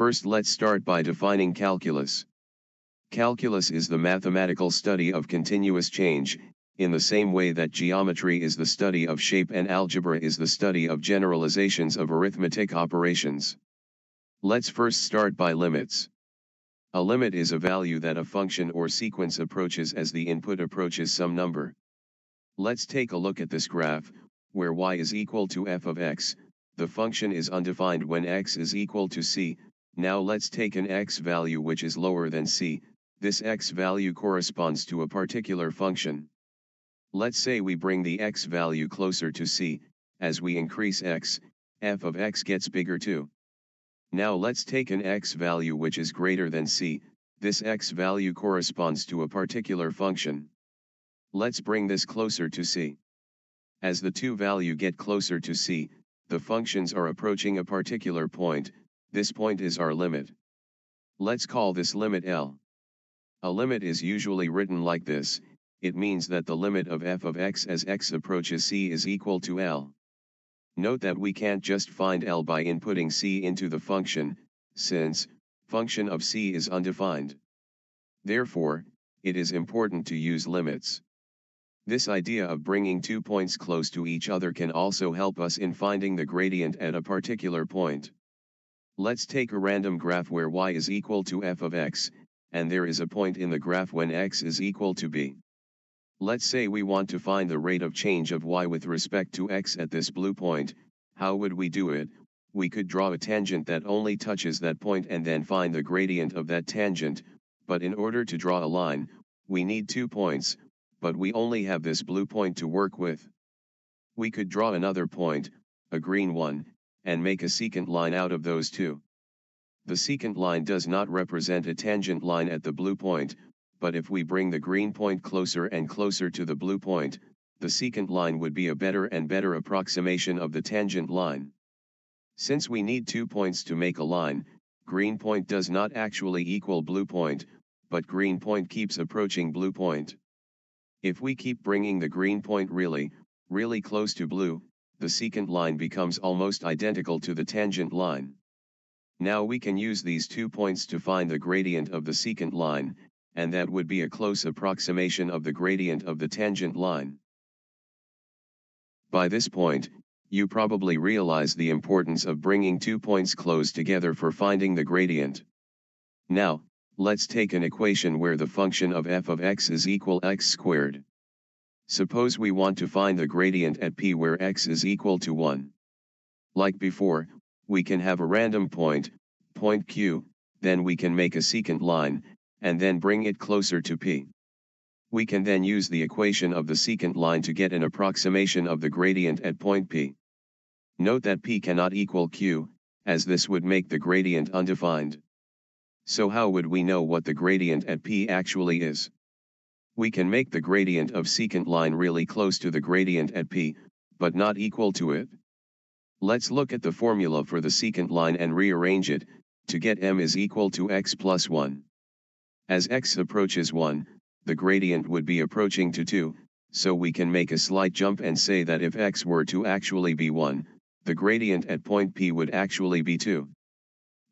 First, let's start by defining calculus. Calculus is the mathematical study of continuous change, in the same way that geometry is the study of shape and algebra is the study of generalizations of arithmetic operations. Let's first start by limits. A limit is a value that a function or sequence approaches as the input approaches some number. Let's take a look at this graph, where y is equal to f of x, the function is undefined when x is equal to c. Now let's take an x value which is lower than c. This x value corresponds to a particular function. Let's say we bring the x value closer to c. As we increase x, f of x gets bigger too. Now let's take an x value which is greater than c. This x value corresponds to a particular function. Let's bring this closer to c. As the two values get closer to c, the functions are approaching a particular point. This point is our limit. Let's call this limit L. A limit is usually written like this. It means that the limit of f of x as x approaches c is equal to L. Note that we can't just find L by inputting c into the function, since function of c is undefined. Therefore, it is important to use limits. This idea of bringing two points close to each other can also help us in finding the gradient at a particular point. Let's take a random graph where y is equal to f of x, and there is a point in the graph when x is equal to b. Let's say we want to find the rate of change of y with respect to x at this blue point. How would we do it? We could draw a tangent that only touches that point and then find the gradient of that tangent, but in order to draw a line, we need 2 points, but we only have this blue point to work with. We could draw another point, a green one, and make a secant line out of those two. The secant line does not represent a tangent line at the blue point, but if we bring the green point closer and closer to the blue point, the secant line would be a better and better approximation of the tangent line. Since we need 2 points to make a line, green point does not actually equal blue point, but green point keeps approaching blue point. If we keep bringing the green point really close to blue, the secant line becomes almost identical to the tangent line. Now we can use these 2 points to find the gradient of the secant line, and that would be a close approximation of the gradient of the tangent line. By this point, you probably realize the importance of bringing 2 points close together for finding the gradient. Now, let's take an equation where the function of f of x is equal x squared. Suppose we want to find the gradient at p where x is equal to 1. Like before, we can have a random point, point q, then we can make a secant line, and then bring it closer to p. We can then use the equation of the secant line to get an approximation of the gradient at point p. Note that p cannot equal q, as this would make the gradient undefined. So how would we know what the gradient at p actually is? We can make the gradient of secant line really close to the gradient at p, but not equal to it. Let's look at the formula for the secant line and rearrange it, to get m is equal to x plus 1. As x approaches 1, the gradient would be approaching to 2, so we can make a slight jump and say that if x were to actually be 1, the gradient at point p would actually be 2.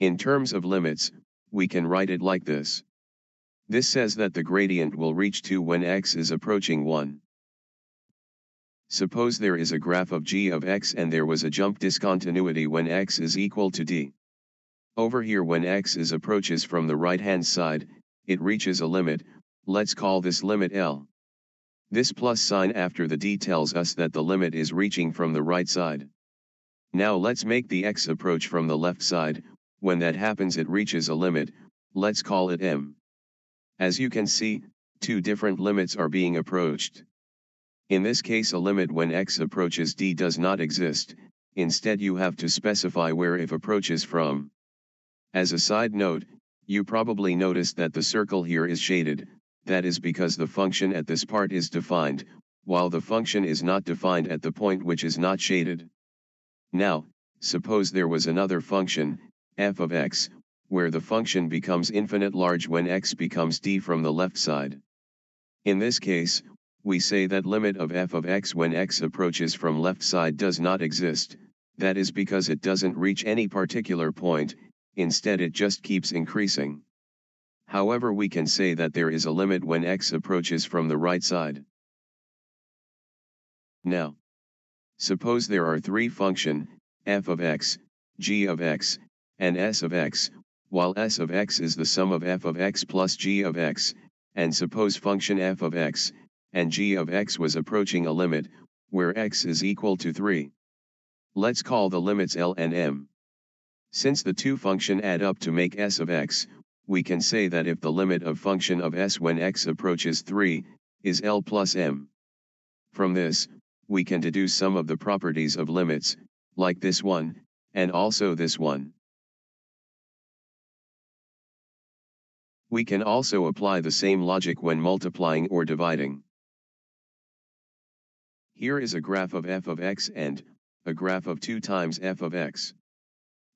In terms of limits, we can write it like this. This says that the gradient will reach 2 when x is approaching 1. Suppose there is a graph of g of x and there was a jump discontinuity when x is equal to d. Over here when x is approaches from the right-hand side, it reaches a limit. Let's call this limit L. This plus sign after the d tells us that the limit is reaching from the right side. Now let's make the x approach from the left side. When that happens it reaches a limit, let's call it m. As you can see, two different limits are being approached. In this case a limit when x approaches d does not exist, instead you have to specify where it approaches from. As a side note, you probably noticed that the circle here is shaded, that is because the function at this part is defined, while the function is not defined at the point which is not shaded. Now, suppose there was another function, f of x, where the function becomes infinite large when x becomes d from the left side. In this case, we say that limit of f of x when x approaches from left side does not exist, that is because it doesn't reach any particular point, Instead it just keeps increasing. However, we can say that there is a limit when x approaches from the right side. Now, suppose there are three functions, f of x, g of x, and s of x, while s of x is the sum of f of x plus g of x, and suppose function f of x and g of x was approaching a limit, where x is equal to 3. Let's call the limits L and M. Since the two functions add up to make s of x, we can say that if the limit of function of s when x approaches 3, is L plus M. From this, we can deduce some of the properties of limits, like this one, and also this one. We can also apply the same logic when multiplying or dividing. Here is a graph of f of x and a graph of 2 times f of x.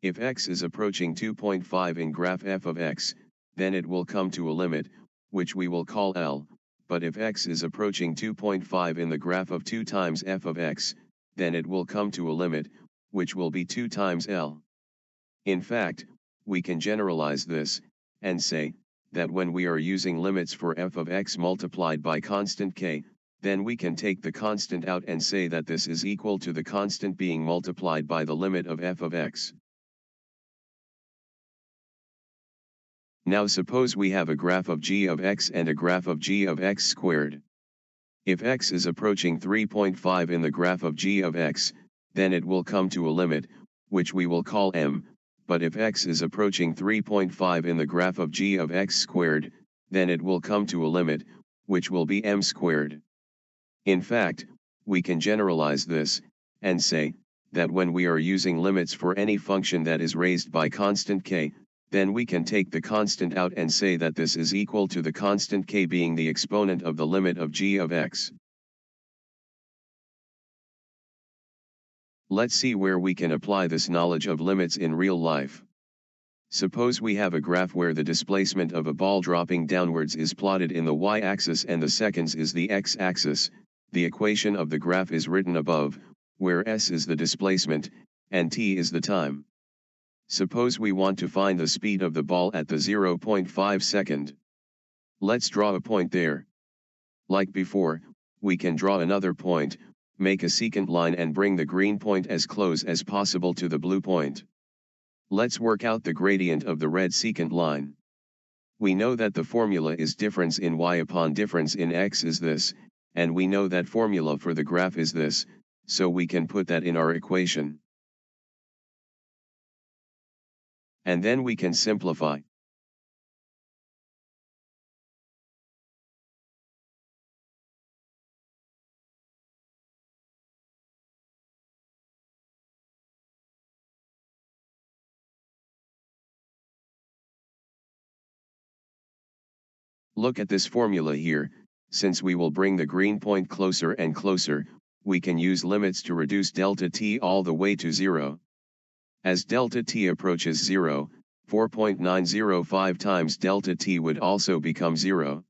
If x is approaching 2.5 in graph f of x, then it will come to a limit, which we will call L, but if x is approaching 2.5 in the graph of 2 times f of x, then it will come to a limit, which will be 2 times L. In fact, we can generalize this, and say that when we are using limits for f of x multiplied by constant k, then we can take the constant out and say that this is equal to the constant being multiplied by the limit of f of x. Now suppose we have a graph of g of x and a graph of g of x squared. If x is approaching 3.5 in the graph of g of x, then it will come to a limit, which we will call M. But if x is approaching 3.5 in the graph of g of x squared, then it will come to a limit, which will be m squared. In fact, we can generalize this, and say that when we are using limits for any function that is raised by constant k, then we can take the constant out and say that this is equal to the constant k being the exponent of the limit of g of x. Let's see where we can apply this knowledge of limits in real life. Suppose we have a graph where the displacement of a ball dropping downwards is plotted in the y-axis and the seconds is the x-axis. The equation of the graph is written above, where s is the displacement, and t is the time. Suppose we want to find the speed of the ball at the 0.5 second. Let's draw a point there. Like before, we can draw another point, make a secant line and bring the green point as close as possible to the blue point. Let's work out the gradient of the red secant line. We know that the formula is difference in y upon difference in x is this, and we know that formula for the graph is this, so we can put that in our equation. And then we can simplify. Look at this formula here, since we will bring the green point closer and closer, we can use limits to reduce delta t all the way to 0. As delta t approaches 0, 4.905 times delta t would also become 0.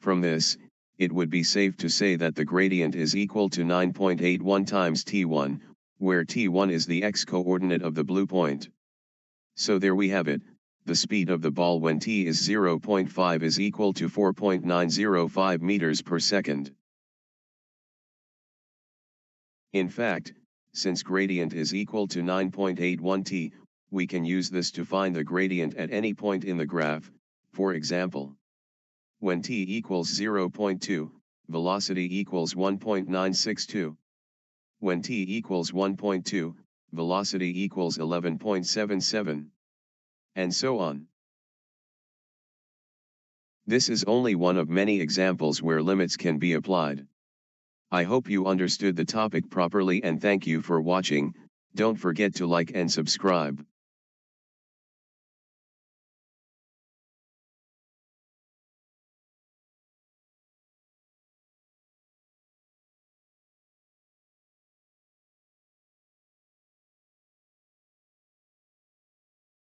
From this, it would be safe to say that the gradient is equal to 9.81 times t1, where t1 is the x-coordinate of the blue point. So there we have it. The speed of the ball when t is 0.5 is equal to 4.905 meters per second. In fact, since gradient is equal to 9.81 t, we can use this to find the gradient at any point in the graph. For example, when t equals 0.2, velocity equals 1.962. When t equals 1.2, velocity equals 11.77. And so on. This is only one of many examples where limits can be applied. I hope you understood the topic properly and thank you for watching. Don't forget to like and subscribe.